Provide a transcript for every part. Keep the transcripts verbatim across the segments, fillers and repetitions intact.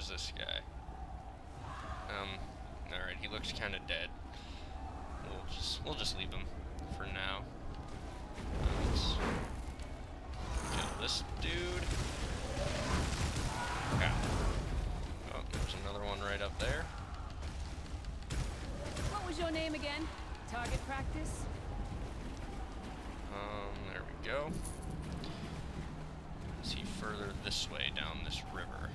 where's this guy? Um, alright, he looks kind of dead. We'll just, we'll just leave him for now. Let's kill this dude. Okay. Oh, there's another one right up there. What was your name again? Target practice? Um, there we go. Is he further this way down this river?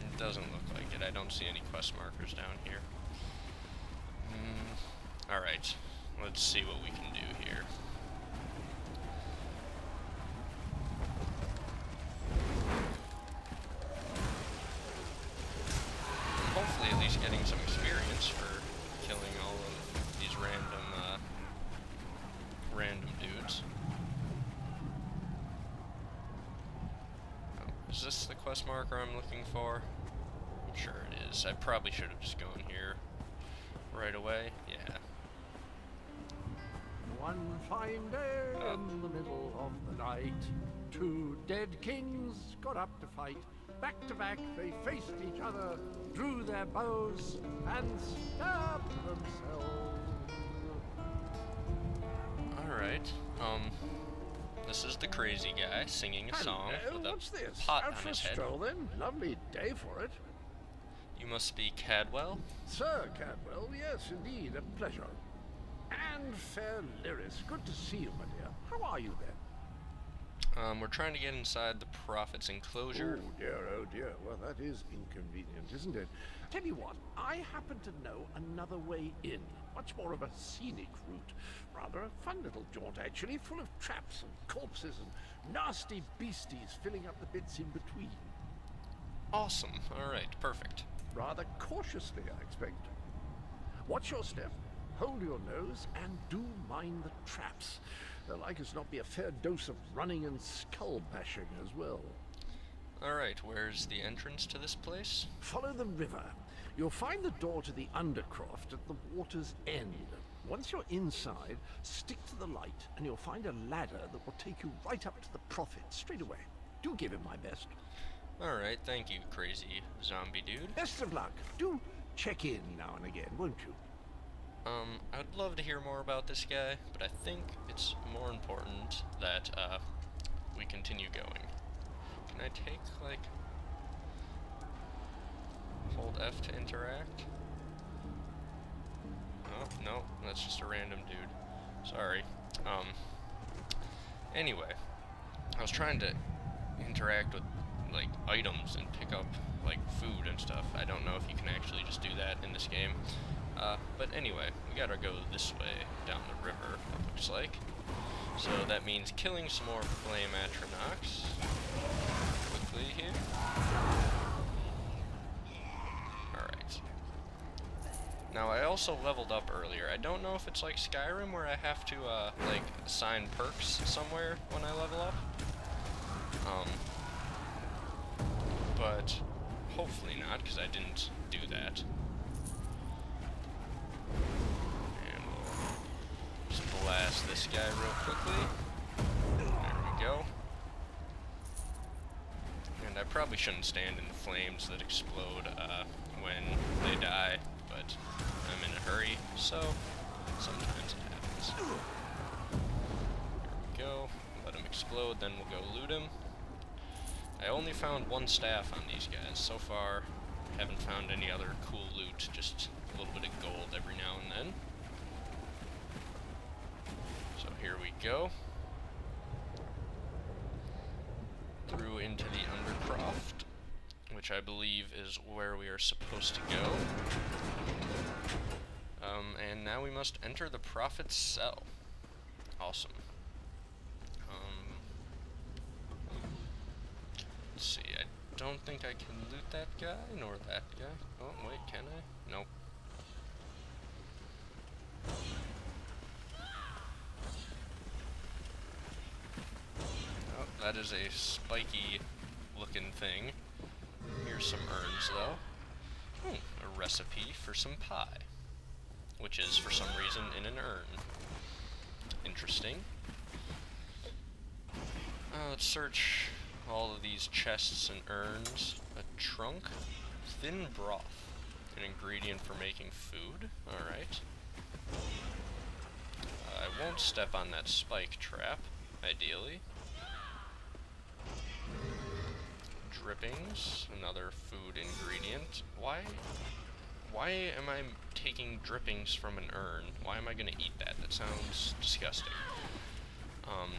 It doesn't look like it. I don't see any quest markers down here. Mm, Alright, let's see what we can do here. Hopefully at least getting some experience for killing all of these random, uh, random dudes. Oh, is this the quest marker I'm looking for? I'm sure it is. I probably should have just gone here right away. Yeah. One fine day oh. in the middle of the night, two dead kings got up to fight. Back to back, they faced each other, drew their bows, and stabbed themselves. Alright, um, this is the crazy guy singing a song Hello, with a what's this? pot Out on his head. Stroll, then. Lovely day for it. You must be Cadwell? Sir Cadwell, yes, indeed, a pleasure. And fair Lyris, good to see you, my dear. How are you, then? Um, we're trying to get inside the Prophet's enclosure. Oh dear, oh dear. Well, that is inconvenient, isn't it? Tell you what, I happen to know another way in. Much more of a scenic route. Rather a fun little jaunt, actually, full of traps and corpses and nasty beasties filling up the bits in between. Awesome. All right, perfect. Rather cautiously, I expect. Watch your step, hold your nose, and do mind the traps. The like is not be a fair dose of running and skull bashing as well. Alright, where's the entrance to this place? Follow the river. You'll find the door to the Undercroft at the water's end. Once you're inside, stick to the light and you'll find a ladder that will take you right up to the Prophet straight away. Do give him my best. Alright, thank you, crazy zombie dude. Best of luck. Do check in now and again, won't you? Um, I'd love to hear more about this guy, but I think it's more important that, uh, we continue going. Can I take, like, hold F to interact? Oh, no, that's just a random dude. Sorry. Um, anyway, I was trying to interact with, like, items and pick up, like, food and stuff. I don't know if you can actually just do that in this game. Uh, but anyway, we gotta go this way, down the river, it looks like. So that means killing some more flame Atronachs. Quickly here. Alright. Now, I also leveled up earlier. I don't know if it's like Skyrim, where I have to, uh, like, assign perks somewhere when I level up. Um, but hopefully not, because I didn't do that. Blast this guy real quickly. There we go. And I probably shouldn't stand in the flames that explode uh, when they die, but I'm in a hurry, so sometimes it happens. There we go. Let him explode, then we'll go loot him. I only found one staff on these guys. So far, haven't found any other cool loot, just a little bit of gold every now and then. Here we go. Through into the Undercroft, which I believe is where we are supposed to go. Um, and now we must enter the Prophet's cell. Awesome. Um, let's see, I don't think I can loot that guy, nor that guy. Oh, wait, can I? Nope. That is a spiky looking thing. Here's some urns though. Hmm, a recipe for some pie, which is for some reason in an urn. Interesting. Uh, let's search all of these chests and urns. A trunk, thin broth, an ingredient for making food. Alright. Uh, I won't step on that spike trap, ideally. Drippings, another food ingredient. Why? Why am I taking drippings from an urn? Why am I gonna eat that? That sounds disgusting. Um,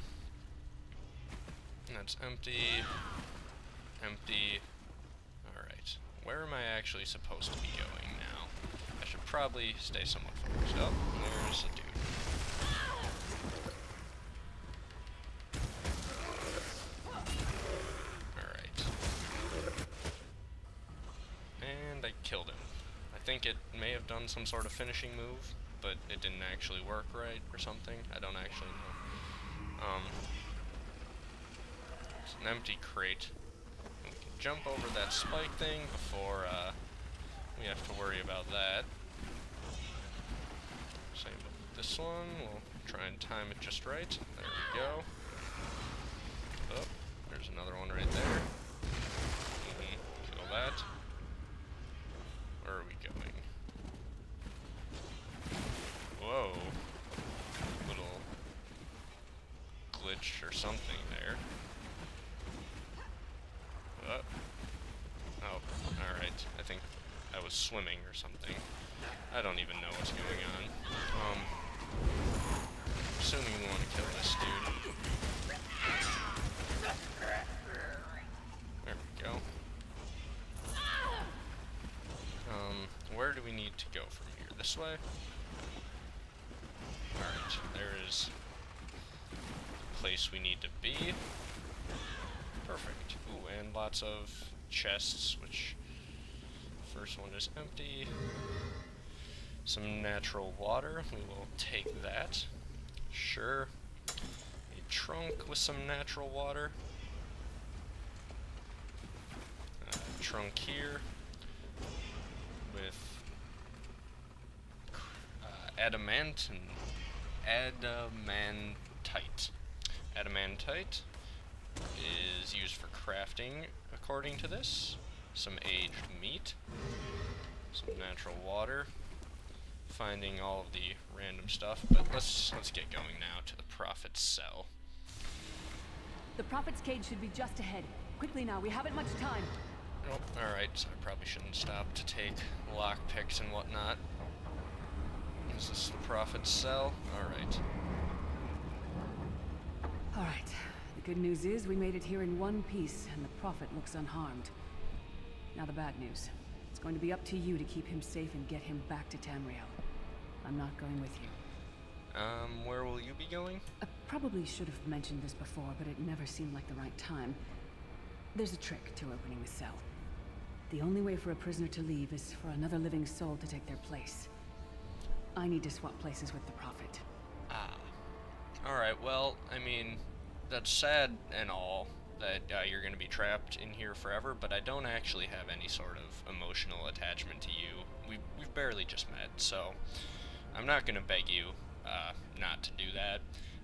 that's empty. Empty. Alright. Where am I actually supposed to be going now? I should probably stay somewhat focused. Oh, there's a dude. It may have done some sort of finishing move, but it didn't actually work right or something. I don't actually know. Um, it's an empty crate. We can jump over that spike thing before uh, we have to worry about that. Same with this one. We'll try and time it just right. There we go. Oh, there's another one right there. Mm-hmm. Kill that. Where are we going? Whoa. Little glitch or something there. Oh. Oh, alright. I think I was swimming or something. I don't even know what's going on. Um, assuming we want to kill this dude. There we go. Um, where do we need to go from here? This way? Alright, there is the place we need to be. Perfect. Ooh, and lots of chests, which the first one is empty. Some natural water, we will take that. Sure. A trunk with some natural water. Uh, trunk here. With uh, adamant and adamantite. Adamantite is used for crafting, according to this. Some aged meat, some natural water. Finding all of the random stuff, but let's let's get going now to the Prophet's cell. The Prophet's cage should be just ahead. Quickly now, we haven't much time. Oh, alright, so I probably shouldn't stop to take lockpicks and whatnot. Is this the Prophet's cell? Alright. Alright, the good news is we made it here in one piece, and the Prophet looks unharmed. Now the bad news. It's going to be up to you to keep him safe and get him back to Tamriel. I'm not going with you. Um, where will you be going? I probably should have mentioned this before, but it never seemed like the right time. There's a trick to opening the cell. The only way for a prisoner to leave is for another living soul to take their place. I need to swap places with the Prophet. Ah. Alright, well, I mean, that's sad and all, that uh, you're going to be trapped in here forever, but I don't actually have any sort of emotional attachment to you. We've, we've barely just met, so I'm not going to beg you uh, not to do that.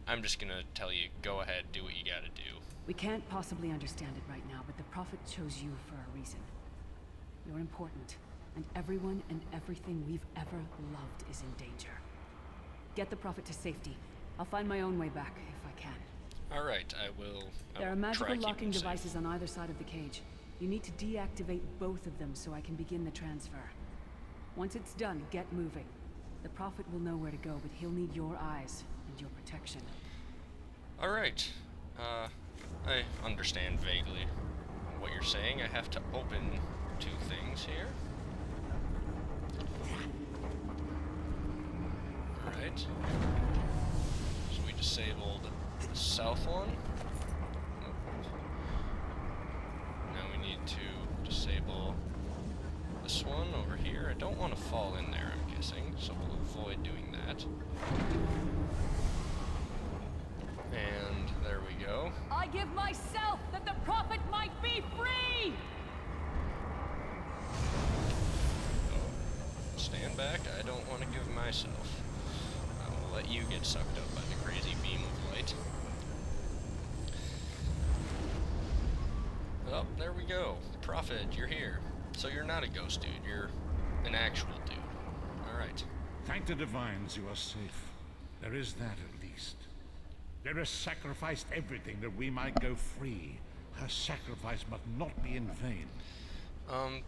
I'm just going to tell you, go ahead, do what you got to do. We can't possibly understand it right now, but the Prophet chose you for a reason. You're important, and everyone and everything we've ever loved is in danger. Get the Prophet to safety. I'll find my own way back, if I can. Alright, I will try. There are magical locking devices on either side of the cage. You need to deactivate both of them so I can begin the transfer. Once it's done, get moving. The Prophet will know where to go, but he'll need your eyes and your protection. Alright, uh... I understand vaguely what you're saying. I have to open two things here. Alright. So we disabled the south one. Now we need to disable this one over here. I don't want to fall in there, I'm guessing, so we'll avoid doing that. And there we go. I give myself that the Prophet might be free! Oh, stand back. I don't want to give myself. I will let you get sucked up by the crazy beam of light. Well, there we go. Prophet, you're here. So you're not a ghost dude, you're an actual dude. Alright. Thank the divines you are safe. There is that at least. Lyris sacrificed everything that we might go free. Her sacrifice must not be in vain. Um,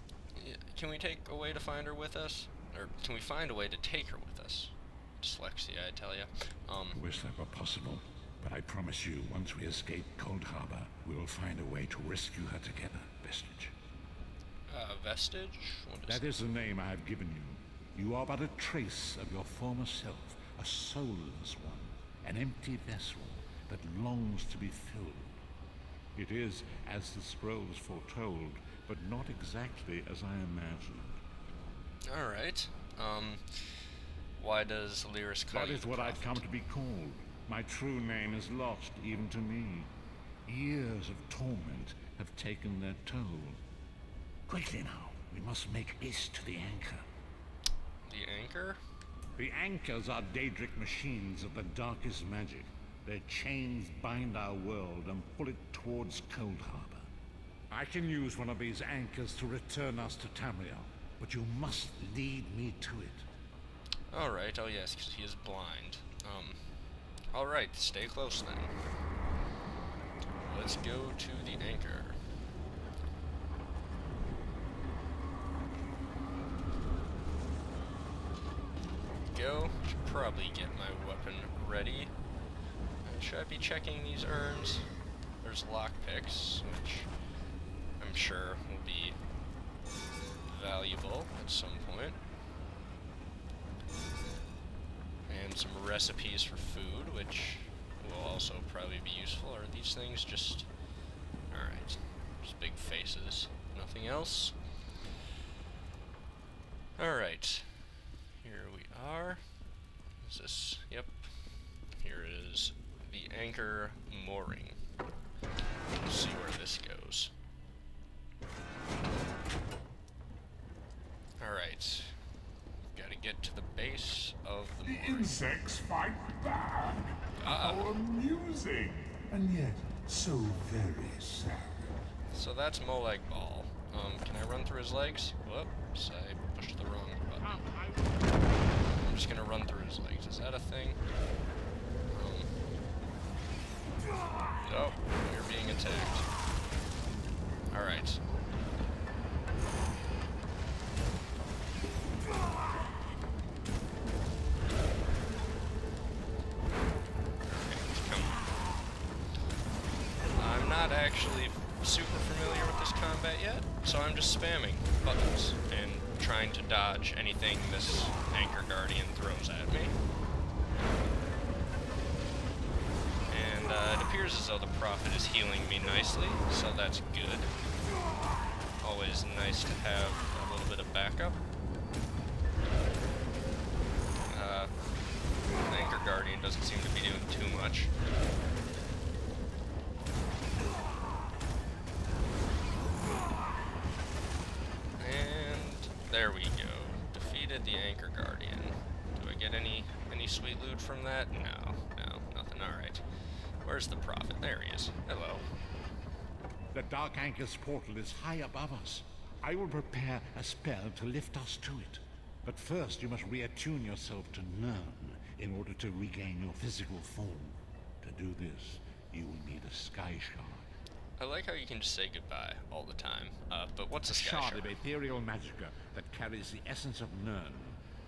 can we take a way to find her with us? Or can we find a way to take her with us? Dyslexia, I tell you. Um, I wish that were possible. But I promise you, once we escape Cold Harbor, we will find a way to rescue her together, Vestige. Uh, Vestige? What is that? That is the name I have given you. You are but a trace of your former self, a soulless one, an empty vessel that longs to be filled. It is as the scrolls foretold, but not exactly as I imagined. Alright. Um, why does Lyris call you? That is what I've come to be called. My true name is lost, even to me. Years of torment have taken their toll. Quickly now, we must make haste to the anchor. The anchor? The anchors are Daedric machines of the darkest magic. Their chains bind our world and pull it towards Cold Harbor. I can use one of these anchors to return us to Tamriel, but you must lead me to it. All right. Oh yes, because he is blind. Um. Alright, stay close then. Let's go to the anchor. Go. Should probably get my weapon ready. Should I be checking these urns? There's lockpicks, which I'm sure will be valuable at some point. And some recipes for food, which will also probably be useful. Are these things just... Alright. Just big faces. Nothing else. Alright. Here we are. Is this... Yep. Here is the anchor mooring. Let's see where this goes. Alright. Gotta get to the base of the mooring. The insects fight back. Uh, How amusing, and yet so very sad. So that's Molag Bal. Um, can I run through his legs? Whoops, I pushed the wrong button. I'm just gonna run through his legs. Is that a thing? Um, oh, you're being attacked. Alright. Not actually super familiar with this combat yet, so I'm just spamming buttons and trying to dodge anything this Anchor Guardian throws at me. And uh, it appears as though the Prophet is healing me nicely, so that's good. Always nice to have a little bit of backup. Uh, the Anchor Guardian doesn't seem to be doing too much. There we go. Defeated the Anchor Guardian. Do I get any any sweet loot from that? No, no, nothing. All right. Where's the Prophet? There he is. Hello. The Dark Anchor's portal is high above us. I will prepare a spell to lift us to it. But first, you must reattune yourself to Nirn in order to regain your physical form. To do this, you will need a sky shard. I like how you can just say goodbye all the time, uh, but what's a sky shard? A shard of ethereal magica that carries the essence of Nirn,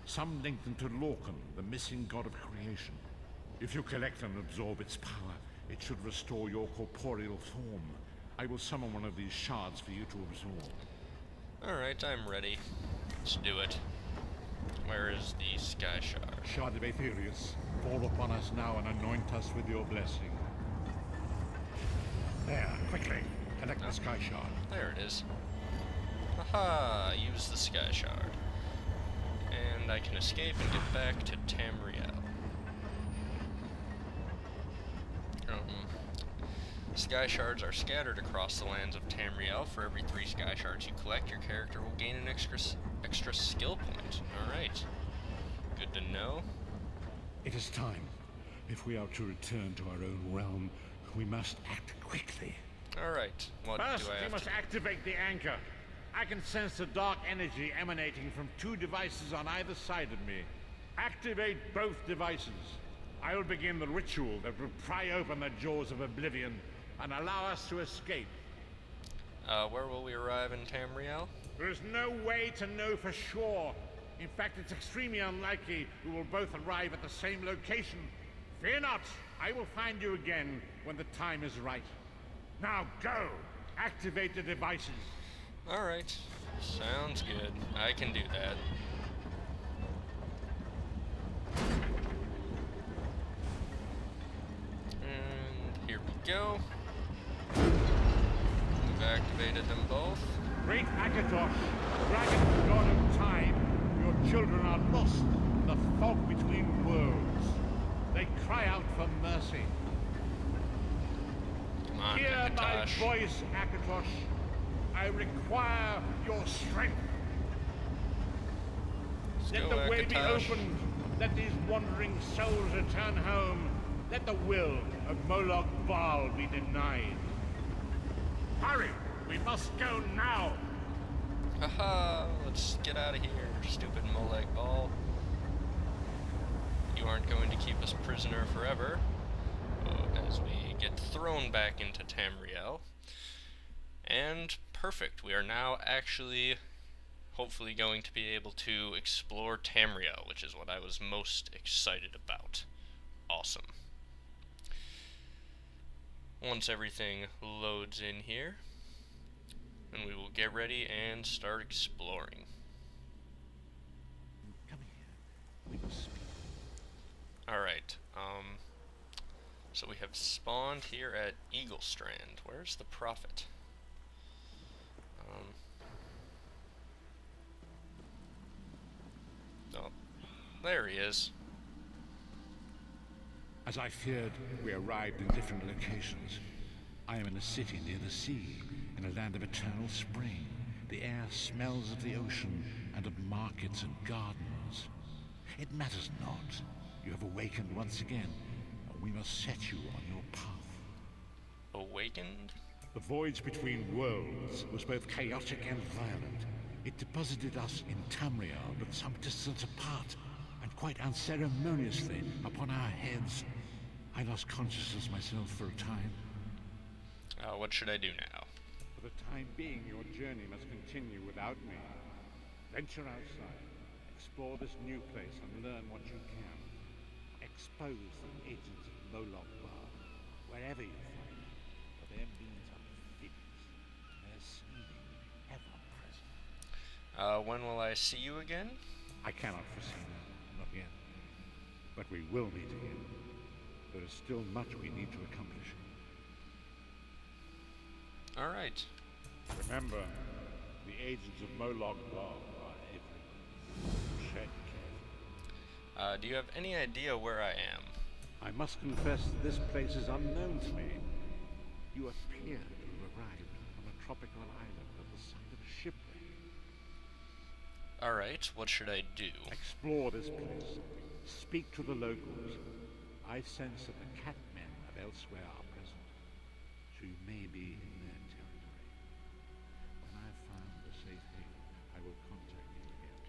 some linked into Lorkhan, the missing god of creation. If you collect and absorb its power, it should restore your corporeal form. I will summon one of these shards for you to absorb. Alright, I'm ready. Let's do it. Where is the sky shard? Shard of Aetherius, fall upon us now and anoint us with your blessing. There, quickly. Collect the sky shard. There it is. Aha! Use the sky shard. And I can escape and get back to Tamriel. Um, sky shards are scattered across the lands of Tamriel. For every three sky shards you collect, your character will gain an extra extra skill point. Alright. Good to know. It is time. If we are to return to our own realm, we must act quickly. Alright. What First, do I have we must to activate the anchor. I can sense the dark energy emanating from two devices on either side of me. Activate both devices. I will begin the ritual that will pry open the jaws of oblivion and allow us to escape. Uh, where will we arrive in Tamriel? There is no way to know for sure. In fact, it's extremely unlikely we will both arrive at the same location. Fear not! I will find you again when the time is right. Now go! Activate the devices. Alright. Sounds good. I can do that. And here we go. We've activated them both. Great Akatosh, Dragon God of Time, your children are lost in the fog between worlds. They cry out for mercy. Come on, Hear Akatosh. my voice, Akatosh. I require your strength. Let's Let go, the way Akatosh. be opened. Let these wandering souls return home. Let the will of Molag Bal be denied. Hurry! We must go now! Haha! Let's get out of here, stupid Molag Bal. You aren't going to keep us prisoner forever. Oh, as we get thrown back into Tamriel. And perfect, we are now actually hopefully going to be able to explore Tamriel, which is what I was most excited about. Awesome. Once everything loads in here, and we will get ready and start exploring. Come here. We will speak. Alright, um so we have spawned here at Eagle Strand. Where's the Prophet? Um Oh, there he is. As I feared, we arrived in different locations. I am in a city near the sea, in a land of eternal spring. The air smells of the ocean and of markets and gardens. It matters not. You have awakened once again, and we must set you on your path. Awakened? The voyage between worlds was both chaotic and violent. It deposited us in Tamriel, but some distance apart, and quite unceremoniously upon our heads. I lost consciousness myself for a time. Uh, what should I do now? For the time being, your journey must continue without me. Venture outside, explore this new place, and learn what you can. Expose the agents of Molag Bal, wherever you find them, for their means are fixed, their scheming ever present. Uh, when will I see you again? I cannot foresee that. Not yet. But we will meet again. There is still much we need to accomplish. Alright. Remember, the agents of Molag Bal are everywhere. Check. Uh, do you have any idea where I am? I must confess that this place is unknown to me. You appear to have arrived on a tropical island at the side of a ship. Alright, what should I do? Explore this place. Speak to the locals. I sense that the catmen of elsewhere are present. So you may be in their territory. When I have found a safe haven, I will contact you again.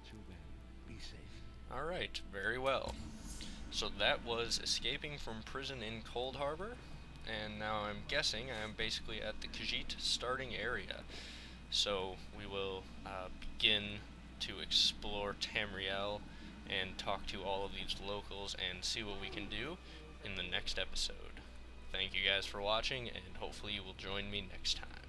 Until then, be safe. Alright, very well. So that was escaping from prison in Cold Harbor. And now I'm guessing I'm basically at the Khajiit starting area. So we will uh, begin to explore Tamriel and talk to all of these locals and see what we can do in the next episode. Thank you guys for watching, and hopefully you will join me next time.